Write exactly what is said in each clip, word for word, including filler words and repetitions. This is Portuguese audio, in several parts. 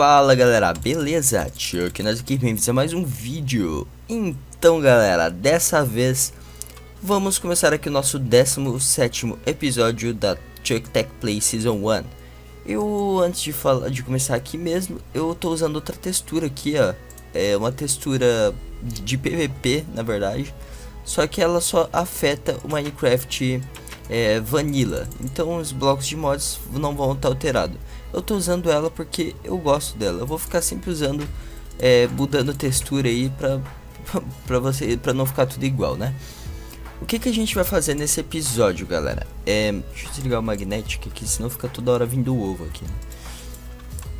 Fala galera, beleza? Chuck nós aqui, bem-vindos a mais um vídeo. Então galera, dessa vez vamos começar aqui o nosso décimo sétimo episódio da Chuck Tech Play Season um. Eu, antes de falar, de começar aqui mesmo, eu tô usando outra textura aqui, ó. É uma textura de P V P, na verdade. Só que ela só afeta o Minecraft é, Vanilla. Então os blocos de mods não vão estar alterados. Eu tô usando ela porque eu gosto dela. Eu vou ficar sempre usando, é, mudando textura aí pra, pra, você, pra não ficar tudo igual, né? O que que a gente vai fazer nesse episódio, galera? É, deixa eu desligar o magnético aqui, senão fica toda hora vindo o ovo aqui, né?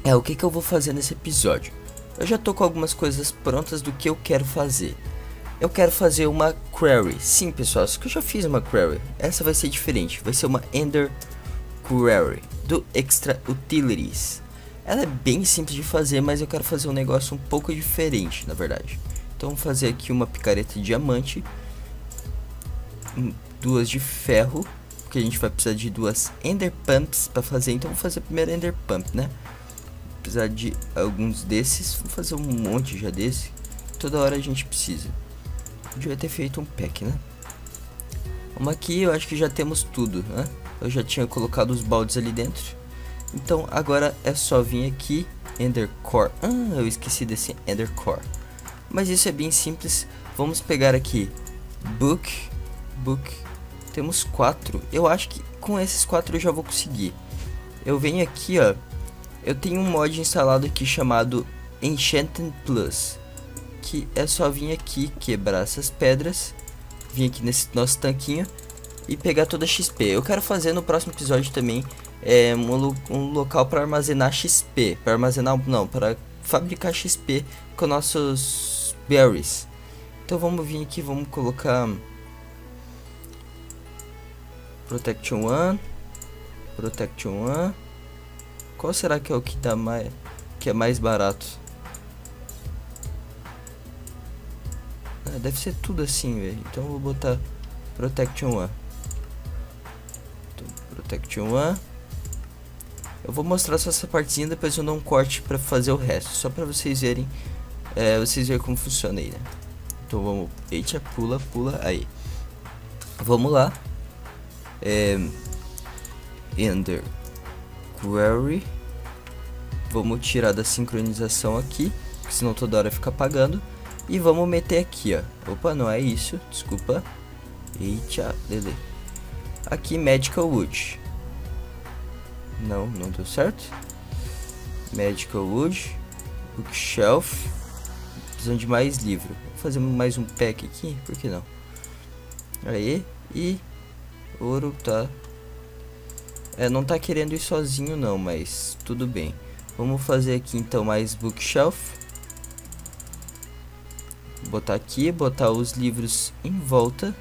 É, o que que eu vou fazer nesse episódio? Eu já tô com algumas coisas prontas do que eu quero fazer. Eu quero fazer uma Quarry. Sim, pessoal, acho que eu já fiz uma Quarry. Essa vai ser diferente, vai ser uma Ender Quarry do Extra Utilities. Ela é bem simples de fazer, mas eu quero fazer um negócio um pouco diferente, na verdade. Então vou fazer aqui uma picareta de diamante, duas de ferro, porque a gente vai precisar de duas Ender Pumps para fazer. Então vou fazer primeiro Ender Pump, né? Vou precisar de alguns desses, vou fazer um monte já desse. Toda hora a gente precisa. Eu devia ter feito um pack, né? Vamos aqui, eu acho que já temos tudo, né? Eu já tinha colocado os baldes ali dentro. Então agora é só vir aqui, Ender Core. Ah, eu esqueci desse Ender Core. Mas isso é bem simples. Vamos pegar aqui Book, Book. Temos quatro. Eu acho que com esses quatro eu já vou conseguir. Eu venho aqui, ó. Eu tenho um mod instalado aqui chamado Enchanted Plus, que é só vir aqui, quebrar essas pedras, vir aqui nesse nosso tanquinho e pegar toda a X P. Eu quero fazer no próximo episódio também é, um, lo um local para armazenar X P. Para armazenar, não, para fabricar X P com nossos berries. Então vamos vir aqui, vamos colocar Protection One, Protection One. Qual será que é o que dá mais, que é mais barato? Ah, deve ser tudo assim, velho. Então eu vou botar Protection One. Protection um. Eu vou mostrar só essa partezinha, depois eu dou um corte para fazer o resto, só para vocês verem, é, vocês verem como funciona aí, né? Então vamos, eita, pula, pula, aí. Vamos lá. É, Ender Quarry. Vamos tirar da sincronização aqui, senão toda hora fica apagando. E vamos meter aqui, ó. Opa, não é isso, desculpa. Eita, lele. Aqui Medical Wood. Não, não deu certo. Medical Wood, Bookshelf. Precisamos de mais livro. Vou fazer mais um pack aqui, por que não? Aí, e ouro, tá. É, não tá querendo ir sozinho não, mas tudo bem. Vamos fazer aqui então mais Bookshelf. Botar aqui, botar os livros em volta.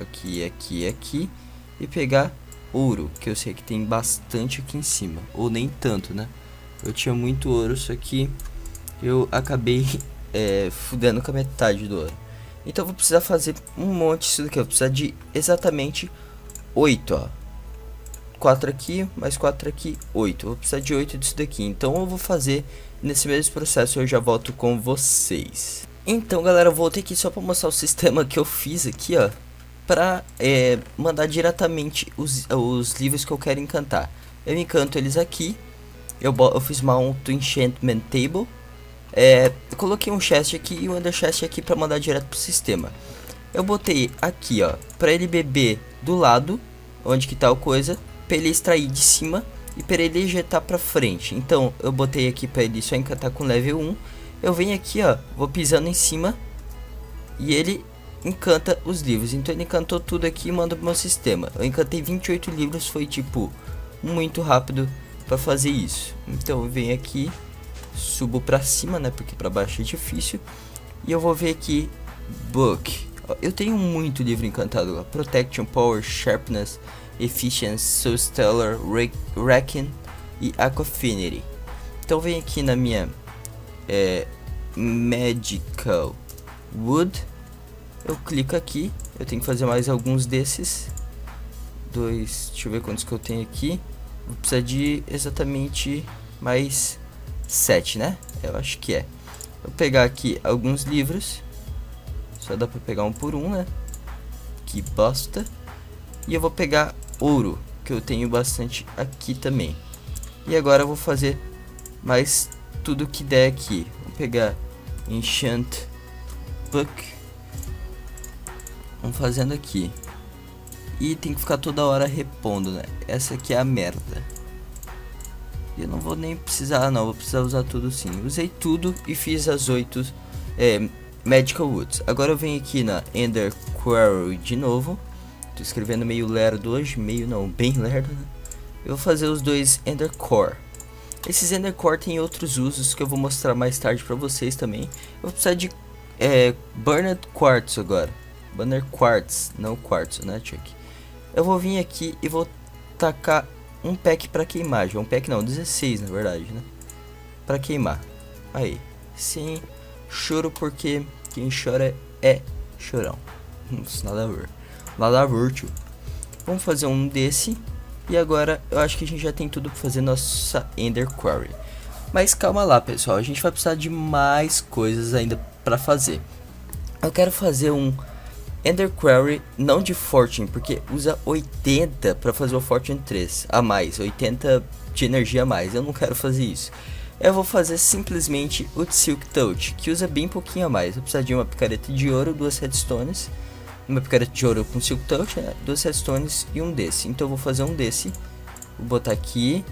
Aqui, aqui, aqui. E pegar ouro, que eu sei que tem bastante aqui em cima. Ou nem tanto, né? Eu tinha muito ouro, só que eu acabei é, fudendo com a metade do ouro. Então eu vou precisar fazer um monte disso daqui. Eu vou precisar de exatamente oito, ó. Quatro aqui, mais quatro aqui, oito. Eu vou precisar de oito disso daqui. Então eu vou fazer nesse mesmo processo. Eu já volto com vocês. Então galera, eu voltei aqui só para mostrar o sistema que eu fiz aqui, ó, para é, mandar diretamente os, os livros que eu quero encantar. Eu encanto eles aqui. Eu, eu fiz uma auto enchantment table. É, eu coloquei um chest aqui e um ender chest aqui para mandar direto pro sistema. Eu botei aqui, ó, para ele beber do lado, onde que tá a coisa, para ele extrair de cima e para ele ejetar para frente. Então eu botei aqui para ele só encantar com level um. Eu venho aqui, ó, vou pisando em cima e ele encanta os livros. Então ele encantou tudo aqui e manda pro meu sistema. Eu encantei vinte e oito livros, foi tipo muito rápido para fazer isso. Então eu venho aqui, subo para cima, né, porque para baixo é difícil. E eu vou ver aqui Book. Eu tenho muito livro encantado lá. Protection, Power, Sharpness, Efficiency, Soul Stellar, Wrecking e Aquafinity. Então eu venho aqui na minha é, Medical Wood. Eu clico aqui, eu tenho que fazer mais alguns desses. Dois, deixa eu ver quantos que eu tenho aqui. Vou precisar de exatamente mais sete, né? Eu acho que é. Vou pegar aqui alguns livros. Só dá pra pegar um por um, né? Que bosta. E eu vou pegar ouro, que eu tenho bastante aqui também. E agora eu vou fazer mais tudo que der aqui. Vou pegar Enchanted Plus. Vamos fazendo aqui. E tem que ficar toda hora repondo, né? Essa aqui é a merda. Eu não vou nem precisar, não. Vou precisar usar tudo sim. Usei tudo e fiz as oito é, Magical Woods. Agora eu venho aqui na Ender Quarry de novo. Tô escrevendo meio lerdo hoje. Meio não, bem lerdo, né? Eu vou fazer os dois Ender Core. Esses Ender Core tem outros usos que eu vou mostrar mais tarde pra vocês também. Eu vou precisar de é, Burned Quartz agora. Burned Quartz, não Quartzo, né, Chuck? Eu vou vir aqui e vou tacar um pack pra queimar. Já um pack não, dezesseis na verdade, né? Pra queimar. Aí, sim, choro porque quem chora é chorão. Nada a ver. Nada a ver, tio. Vamos fazer um desse. E agora eu acho que a gente já tem tudo para fazer nossa Ender Quarry. Mas calma lá, pessoal, a gente vai precisar de mais coisas ainda para fazer. Eu quero fazer um Ender Quarry não de Fortune, porque usa oitenta para fazer o Fortune três a mais, oitenta de energia a mais. Eu não quero fazer isso. Eu vou fazer simplesmente o Silk Touch, que usa bem pouquinho a mais. Eu preciso de uma picareta de ouro, duas redstones. Uma picareta de ouro com Silk Touch, né? Dois redstones e um desse. Então eu vou fazer um desse. Vou botar aqui.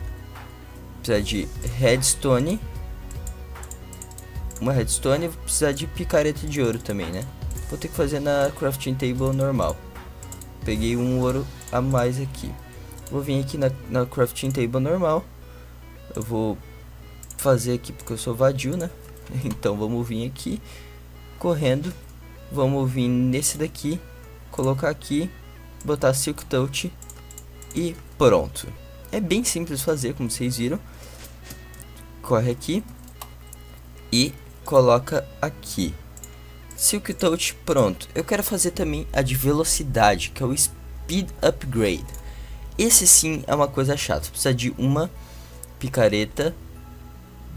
Precisar de redstone. Uma redstone. Vou precisar de picareta de ouro também, né? Vou ter que fazer na crafting table normal. Peguei um ouro a mais aqui. Vou vir aqui na, na crafting table normal. Eu vou fazer aqui porque eu sou vadio, né? Então vamos vir aqui. Correndo. Vamos vir nesse daqui, colocar aqui, botar Silk Touch e pronto. É bem simples fazer, como vocês viram. Corre aqui e coloca aqui. Silk Touch, pronto. Eu quero fazer também a de velocidade, que é o Speed Upgrade. Esse sim é uma coisa chata. Precisa de uma picareta,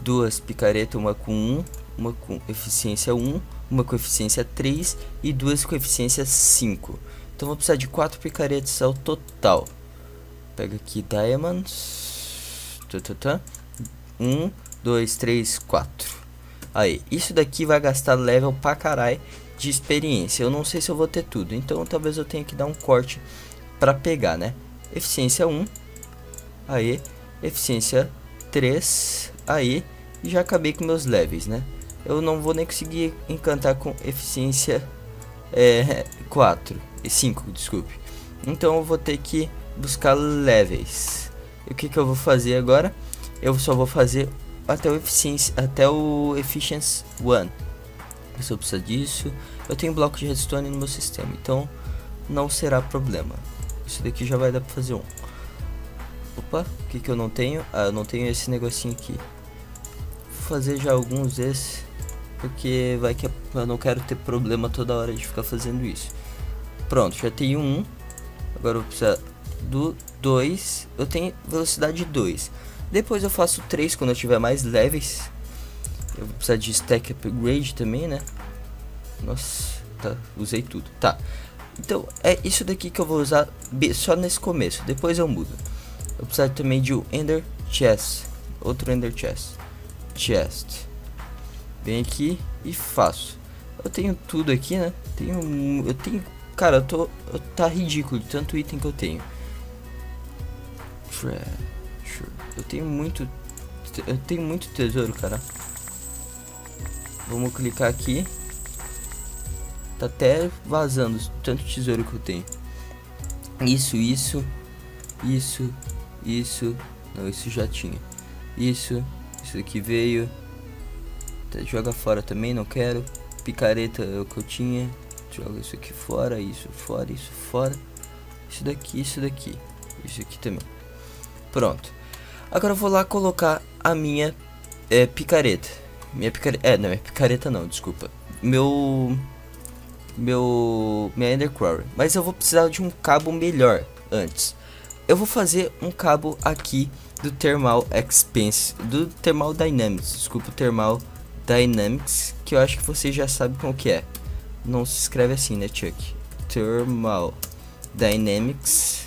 duas picaretas, uma com um, uma com eficiência um. Uma com eficiência três e duas com eficiência cinco. Então vou precisar de quatro picaretas ao total. Pega aqui diamonds. um, dois, três, quatro. Aí, isso daqui vai gastar level pra caralho de experiência. Eu não sei se eu vou ter tudo, então talvez eu tenha que dar um corte pra pegar, né? Eficiência um. Aí, eficiência três. Aí, e já acabei com meus levels, né? Eu não vou nem conseguir encantar com eficiência é, quatro e cinco, desculpe. Então eu vou ter que buscar levels. E o que que eu vou fazer agora? Eu só vou fazer até o eficiência, até o efficiency um. Eu só preciso disso. Eu tenho bloco de redstone no meu sistema, então não será problema. Isso daqui já vai dar para fazer um. Opa, o que que eu não tenho? Ah, eu não tenho esse negocinho aqui. Vou fazer já alguns desses. Porque vai que eu não quero ter problema toda hora de ficar fazendo isso. Pronto, já tenho um. Agora eu vou precisar do dois. Eu tenho velocidade dois. Depois eu faço três quando eu tiver mais levels. Eu vou precisar de stack upgrade também, né? Nossa, tá, usei tudo. Tá, então é isso daqui que eu vou usar só nesse começo. Depois eu mudo. Eu vou precisar também de um Ender Chest. Outro Ender Chest. Chest. Vem aqui e faço. Eu tenho tudo aqui, né? Tenho, eu tenho, cara, eu tô, eu, tá ridículo de tanto item que eu tenho. Treasure. Eu tenho muito, eu tenho muito tesouro, cara. Vamos clicar aqui. Tá até vazando tanto tesouro que eu tenho. Isso, isso, isso, isso. Não, isso já tinha. Isso. Isso aqui veio. Joga fora também, não quero. Picareta é o que eu tinha. Joga isso aqui fora, isso fora, isso fora. Isso daqui, isso daqui. Isso aqui também. Pronto. Agora eu vou lá colocar a minha é, picareta. Minha picareta. É, não é picareta não, desculpa. Meu. Meu. Minha Ender Quarry. Mas eu vou precisar de um cabo melhor antes. Eu vou fazer um cabo aqui do Thermal Expanse, do Thermal Dynamics, desculpa, o Thermal Dynamics, que eu acho que você já sabe como que é. Não se escreve assim, né, Chuck? Thermal Dynamics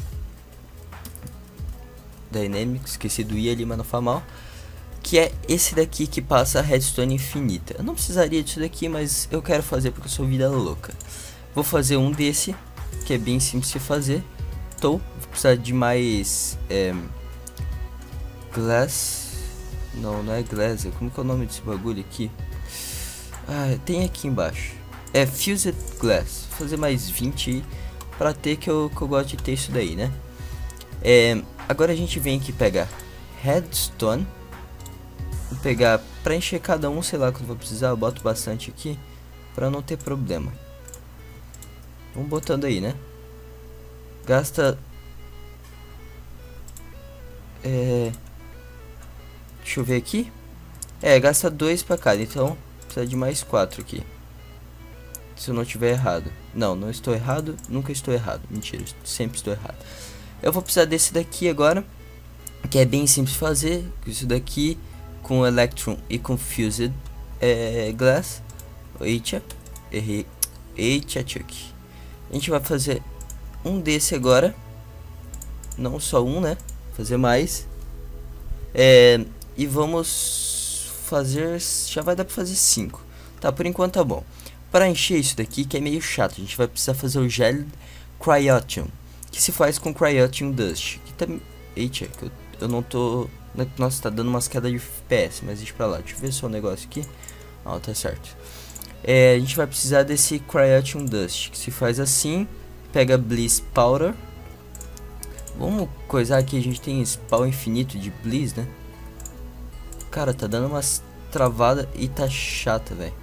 Dynamics, esqueci do i ali, mas não faz mal. Que é esse daqui que passa a redstone infinita. Eu não precisaria disso daqui, mas eu quero fazer porque eu sou vida louca. Vou fazer um desse, que é bem simples de fazer. Tô, vou precisar de mais é, glass. Não, não é glass, como que é o nome desse bagulho aqui? Ah, tem aqui embaixo. É Fused Glass. Vou fazer mais vinte aí, pra ter que eu, que eu gosto de ter isso daí, né? É, agora a gente vem aqui pegar redstone. Vou pegar pra encher cada um, sei lá quando vou precisar, eu boto bastante aqui pra não ter problema. Vamos botando aí, né? Gasta é... deixa eu ver aqui. É, gasta dois pra cada, então precisa de mais quatro aqui. Se eu não tiver errado. Não, não estou errado, nunca estou errado. Mentira, sempre estou errado. Eu vou precisar desse daqui agora, que é bem simples de fazer. Isso daqui com Electron e com Fused é, Glass. Eita, errei. Eita, Chuck. A gente vai fazer um desse agora. Não só um, né? Fazer mais. É, e vamos fazer... já vai dar pra fazer cinco. Tá, por enquanto tá bom. Para encher isso daqui, que é meio chato, a gente vai precisar fazer o gel Cryotin, que se faz com Cryotin Dust. Que tá... eita, que eu, eu não tô... nossa, tá dando umas quedas de F P S, mas deixa pra lá. Deixa eu ver só o um negócio aqui. Ah, tá certo. É, a gente vai precisar desse Cryotin Dust, que se faz assim. Pega Blizz Powder. Vamos coisar aqui, a gente tem spawn infinito de Blizz, né? Cara, tá dando umas travadas e tá chata, velho.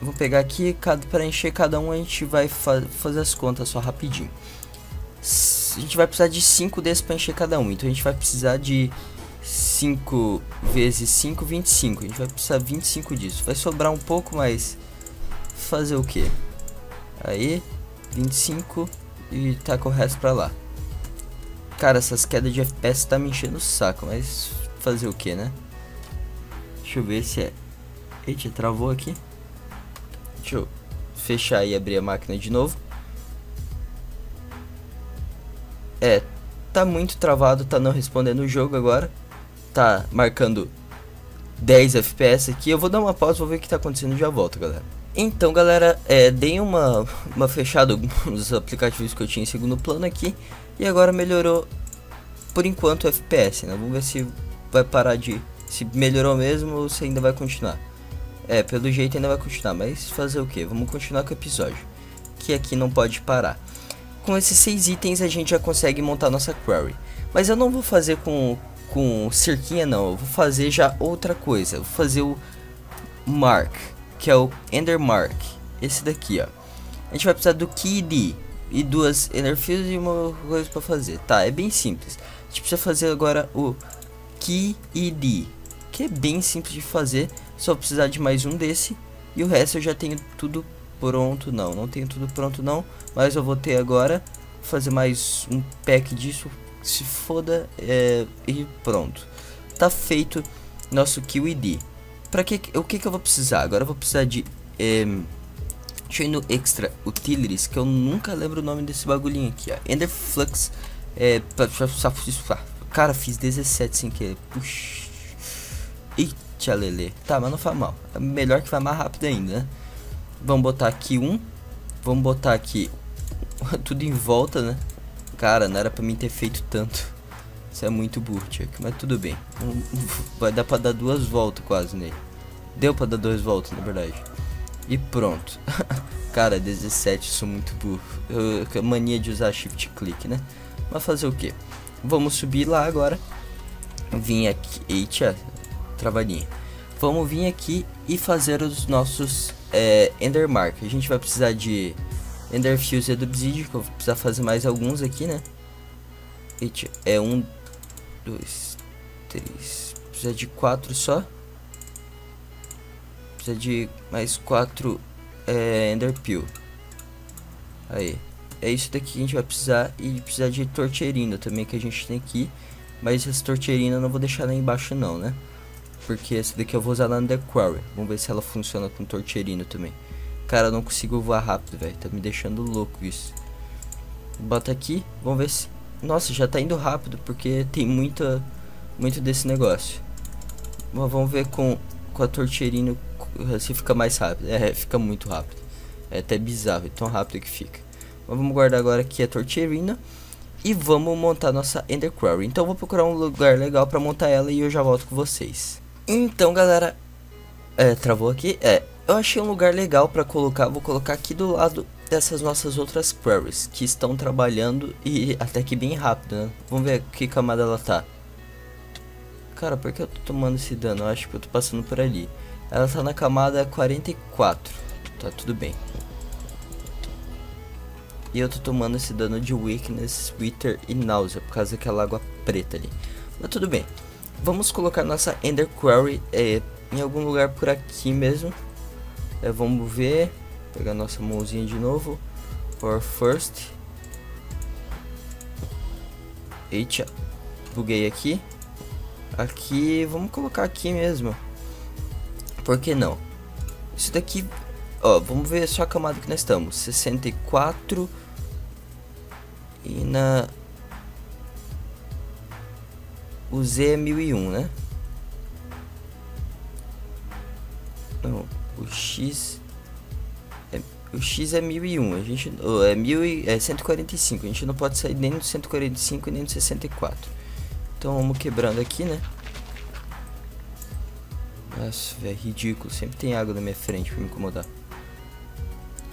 Vou pegar aqui, cada, pra encher cada um a gente vai fa fazer as contas só rapidinho. A gente vai precisar de cinco desses para encher cada um. Então a gente vai precisar de cinco vezes cinco, vinte e cinco. A gente vai precisar vinte e cinco disso. Vai sobrar um pouco, mas fazer o que? Aí, vinte e cinco e taca o resto pra lá. Cara, essas quedas de F P S tá me enchendo o saco, mas fazer o que, né? Deixa eu ver se é... eita, travou aqui. Deixa eu fechar e abrir a máquina de novo. É, tá muito travado, tá não respondendo o jogo agora. Tá marcando dez F P S aqui. Eu vou dar uma pausa, vou ver o que tá acontecendo e já volto, galera. Então, galera, é, dei uma, uma fechada nos aplicativos que eu tinha em segundo plano aqui. E agora melhorou, por enquanto, o F P S, né? Vamos ver se vai parar de... se melhorou mesmo ou se ainda vai continuar. É, pelo jeito ainda vai continuar, mas fazer o que? Vamos continuar com o episódio, que aqui não pode parar. Com esses seis itens a gente já consegue montar nossa quarry. Mas eu não vou fazer com, com cerquinha não, eu vou fazer já outra coisa. Eu vou fazer o Mark, que é o Ender Mark. Esse daqui, ó. A gente vai precisar do K D e duas Ender Fields e uma coisa pra fazer. Tá, é bem simples. A gente precisa fazer agora o K D, que é bem simples de fazer. Só precisar de mais um desse. E o resto eu já tenho tudo pronto. Não, não tenho tudo pronto não, mas eu vou ter agora, fazer mais um pack disso, se foda, é, e pronto. Tá feito nosso Q I D. Pra que, o que que eu vou precisar? Agora eu vou precisar de é, deixa eu ir no Extra Utilities, que eu nunca lembro o nome desse bagulhinho aqui, ó. Ender Flux é, cara, fiz dezessete sem querer. Puxa. Eita, lelê. Tá, mas não faz mal, é melhor que vai mais rápido ainda, né? Vamos botar aqui um. Vamos botar aqui tudo em volta, né? Cara, não era pra mim ter feito tanto. Isso é muito burro, Chuck, mas tudo bem. Um, vai dar pra dar duas voltas quase nele. Deu pra dar duas voltas, na verdade. E pronto. Cara, dezessete, sou muito burro. Eu, eu mania de usar shift click, né? Mas fazer o que? Vamos subir lá agora. Vim aqui. Eita, travadinha. Vamos vir aqui e fazer os nossos é, Ender Mark. A gente vai precisar de Ender Fuse e do Obsidian, que eu vou precisar fazer mais alguns aqui, né? Eita, é um, dois, três. Precisa de quatro só. Precisa de mais quatro é, Ender Peel. Aí, é isso daqui que a gente vai precisar. E precisar de torcherino também, que a gente tem aqui. Mas essa torteirina eu não vou deixar lá embaixo não, né? Porque essa daqui eu vou usar na Ender Quarry. Vamos ver se ela funciona com torteirina também. Cara, eu não consigo voar rápido, velho. Tá me deixando louco isso. Bota aqui, vamos ver se... Nossa, já tá indo rápido, porque tem muita... Muito desse negócio. Mas vamos ver com, com a torteirina se fica mais rápido. É, fica muito rápido. É até bizarro, é tão rápido que fica. Mas vamos guardar agora aqui a torteirina. E vamos montar nossa Ender Quarry. Então eu vou procurar um lugar legal pra montar ela e eu já volto com vocês. Então galera... É, travou aqui? É. Eu achei um lugar legal pra colocar. Vou colocar aqui do lado dessas nossas outras quarries, que estão trabalhando e até que bem rápido, né? Vamos ver que camada ela tá. Cara, por que eu tô tomando esse dano? Eu acho que eu tô passando por ali. Ela tá na camada quarenta e quatro. Tá, tudo bem. E eu tô tomando esse dano de Weakness, Wither e Náusea, por causa daquela água preta ali. Mas tudo bem. Vamos colocar nossa Ender Quarry é, em algum lugar por aqui mesmo. É, vamos ver. Pegar nossa mãozinha de novo. For first. Eita. Buguei aqui. Aqui. Vamos colocar aqui mesmo. Por que não? Isso daqui... Ó, vamos ver só a camada que nós estamos. sessenta e quatro. E na... O Z é mil e um, né? Não, o X... É, o X é mil e um, a gente... Oh, é, mil e, é cento e quarenta e cinco, a gente não pode sair nem do cento e quarenta e cinco nem do sessenta e quatro. Então vamos quebrando aqui, né? Nossa, é ridículo, sempre tem água na minha frente pra me incomodar.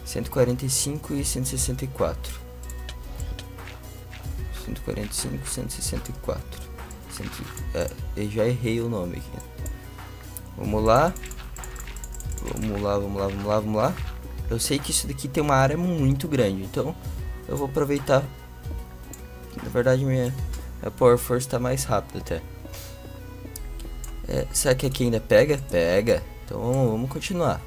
cento e quarenta e cinco e cento e sessenta e quatro. cento e quarenta e cinco, cento e sessenta e quatro. cem, é, eu já errei o nome aqui. Vamos lá. Vamos lá, vamos lá, vamos lá, vamos lá. Eu sei que isso daqui tem uma área muito grande, então eu vou aproveitar. Na verdade, minha, minha Power Force tá mais rápida até. É, será que aqui ainda pega? Pega. Então vamos, vamos continuar.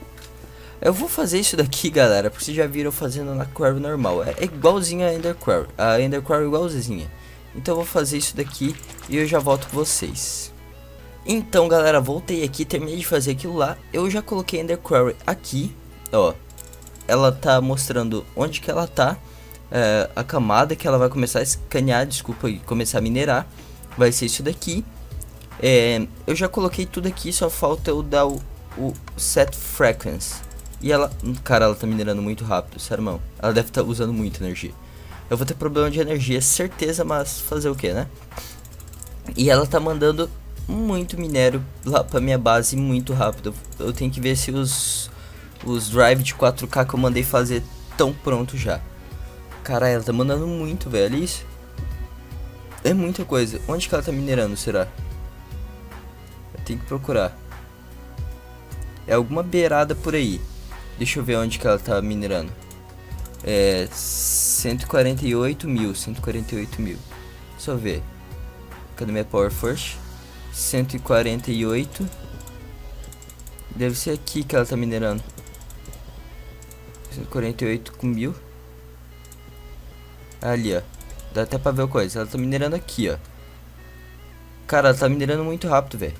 Eu vou fazer isso daqui, galera, porque vocês já viram fazendo na Quarry normal. É, é igualzinha a Ender Quarry. A Ender Quarry é igualzinha. Então eu vou fazer isso daqui e eu já volto com vocês. Então galera, voltei aqui, terminei de fazer aquilo lá. Eu já coloquei a Ender Quarry aqui. Ó, ela tá mostrando onde que ela tá. É, a camada que ela vai começar a escanear, desculpa, e começar a minerar. Vai ser isso daqui. É, eu já coloquei tudo aqui, só falta eu dar o, o set frequency. E ela... Cara, ela tá minerando muito rápido, sério, irmão. Ela deve estar tá usando muita energia. Eu vou ter problema de energia, certeza, mas fazer o que, né? E ela tá mandando muito minério lá pra minha base muito rápido. Eu tenho que ver se os, os drive de quatro K que eu mandei fazer tão pronto já. Cara, ela tá mandando muito, velho, isso? É muita coisa. Onde que ela tá minerando, será? Tem que procurar. É alguma beirada por aí. Deixa eu ver onde que ela tá minerando. É... cento e quarenta e oito mil. cento e quarenta e oito mil. Só ver. Cadê minha Power Force? cento e quarenta e oito. Deve ser aqui que ela tá minerando. cento e quarenta e oito com mil. Ali, ó. Dá até pra ver a coisa. Ela tá minerando aqui, ó. Cara, ela tá minerando muito rápido, velho.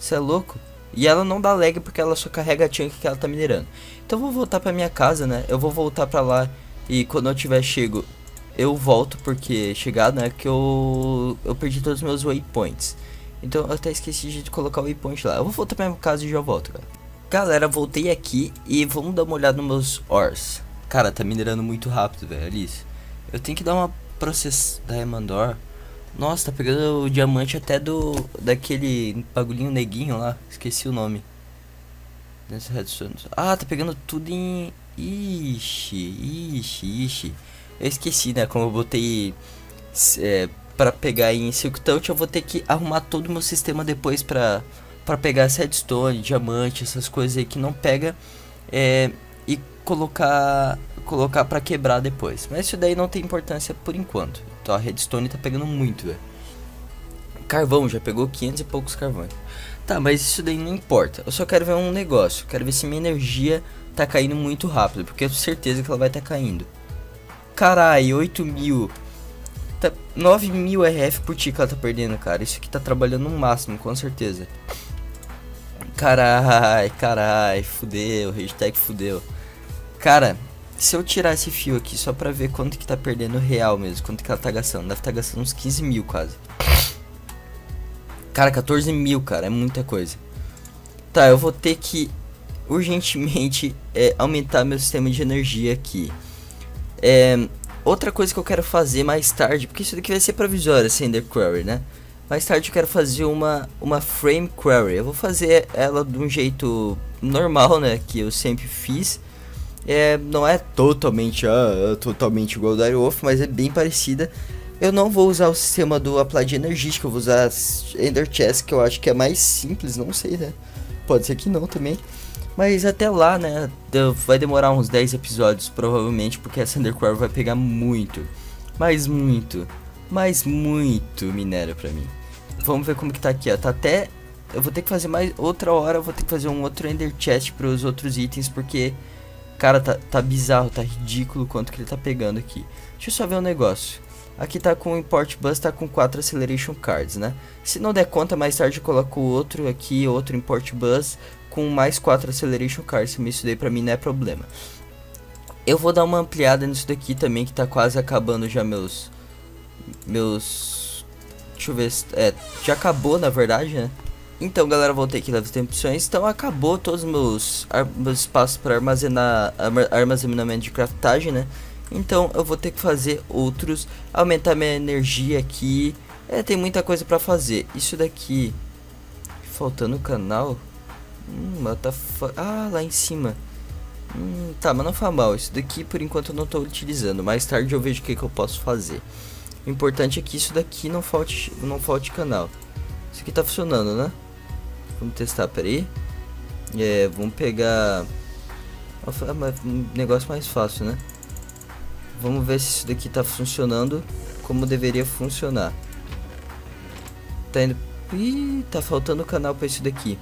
Isso é louco. E ela não dá lag porque ela só carrega a chunk que ela tá minerando. Então eu vou voltar pra minha casa, né? Eu vou voltar pra lá e quando eu tiver chego, eu volto porque chegar, né? Que eu, eu perdi todos os meus waypoints. Então eu até esqueci de colocar o waypoint lá. Eu vou voltar pra minha casa e já volto, cara. Galera, voltei aqui e vamos dar uma olhada nos meus ores. Cara, tá minerando muito rápido, velho. Olha isso. Eu tenho que dar uma process... Diamond Ore. Nossa, tá pegando o diamante até do... Daquele bagulhinho neguinho lá. Esqueci o nome. Dessa redstone. Ah, tá pegando tudo em... Ixi, ixi, ixi. Eu esqueci, né? Como eu botei... É, pra pegar em circuit, eu vou ter que arrumar todo o meu sistema depois pra... Pra pegar essa redstone, diamante, essas coisas aí que não pega. É, e colocar... Colocar pra quebrar depois. Mas isso daí não tem importância por enquanto. Então a redstone tá pegando muito, velho. Carvão, já pegou quinhentos e poucos carvões. Tá, mas isso daí não importa. Eu só quero ver um negócio. Quero ver se minha energia tá caindo muito rápido. Porque eu tenho certeza que ela vai tá caindo. Caralho, oito mil. tá nove mil R F por ticla, tá perdendo, cara. Isso aqui tá trabalhando no máximo, com certeza. Carai, carai, fudeu, hashtag fudeu. Cara, se eu tirar esse fio aqui só pra ver quanto que tá perdendo real mesmo, quanto que ela tá gastando, deve tá gastando uns quinze mil quase. Cara, quatorze mil, cara, é muita coisa. Tá, eu vou ter que urgentemente é, aumentar meu sistema de energia aqui. É, outra coisa que eu quero fazer mais tarde, porque isso daqui vai ser provisório, esse Ender Quarry, né? Mais tarde eu quero fazer uma, uma frame quarry. Eu vou fazer ela de um jeito normal, né, que eu sempre fiz. É, não é totalmente, ah, totalmente igual ao da Iron Wolf, mas é bem parecida. Eu não vou usar o sistema do Applied Energistics, eu vou usar Ender Chest, que eu acho que é mais simples, não sei, né? Pode ser que não também. Mas até lá, né, vai demorar uns dez episódios, provavelmente, porque essa Ender Quarry vai pegar muito. Mas muito. Mas muito minério pra mim. Vamos ver como que tá aqui, ó. Tá até... Eu vou ter que fazer mais... Outra hora eu vou ter que fazer um outro Ender Chest pros outros itens, porque... Cara, tá, tá bizarro, tá ridículo quanto que ele tá pegando aqui. Deixa eu só ver um negócio. Aqui tá com o Import Bus, tá com quatro Acceleration Cards, né? Se não der conta, mais tarde eu coloco outro aqui, outro Import Bus... com mais quatro Acceleration Cards, isso daí pra mim não é problema. Eu vou dar uma ampliada nisso daqui também, que tá quase acabando já meus... Meus... Deixa eu ver... É, já acabou na verdade, né? Então galera, voltei aqui nas opções. Então acabou todos os meus, ar, meus espaços para armazenar... Armazenamento de craftagem, né? Então eu vou ter que fazer outros. Aumentar minha energia aqui. É, tem muita coisa pra fazer. Isso daqui... Faltando o canal... Hum, ela tá fa... Ah, lá em cima. Hum, tá, mas não faz mal. Isso daqui por enquanto eu não tô utilizando. Mais tarde eu vejo o que, que eu posso fazer. O importante é que isso daqui não falte, não falte canal. Isso aqui tá funcionando, né? Vamos testar, peraí. É, vamos pegar... Um negócio mais fácil, né? Vamos ver se isso daqui tá funcionando como deveria funcionar. Tá indo... Ih, tá faltando canal pra isso daqui.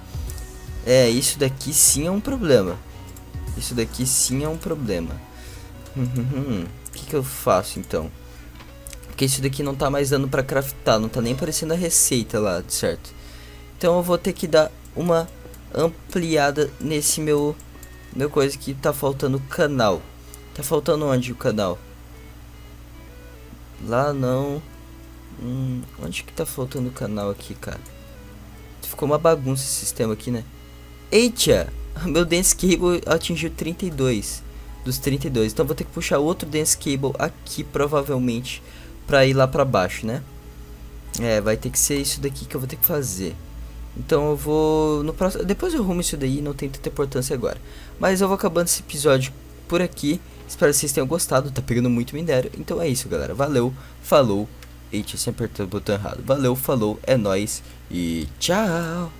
É, isso daqui sim é um problema. Isso daqui sim é um problema. O que que eu faço então? Porque isso daqui não tá mais dando pra craftar. Não tá nem parecendo a receita lá, certo? Então eu vou ter que dar uma ampliada nesse meu... Meu coisa que tá faltando canal. Tá faltando onde o canal? Lá não. Hum, onde que tá faltando o canal aqui, cara? Ficou uma bagunça esse sistema aqui, né? Eita! Meu Dance Cable atingiu trinta e dois dos trinta e dois. Então vou ter que puxar outro Dance Cable aqui, provavelmente, pra ir lá pra baixo, né? É, vai ter que ser isso daqui que eu vou ter que fazer. Então eu vou... no próximo... Depois eu arrumo isso daí, não tem tanta importância agora. Mas eu vou acabando esse episódio por aqui. Espero que vocês tenham gostado. Tá pegando muito minério. Então é isso, galera. Valeu, falou. Eita, eu sempre apertei o botão errado. Valeu, falou, é nóis e tchau!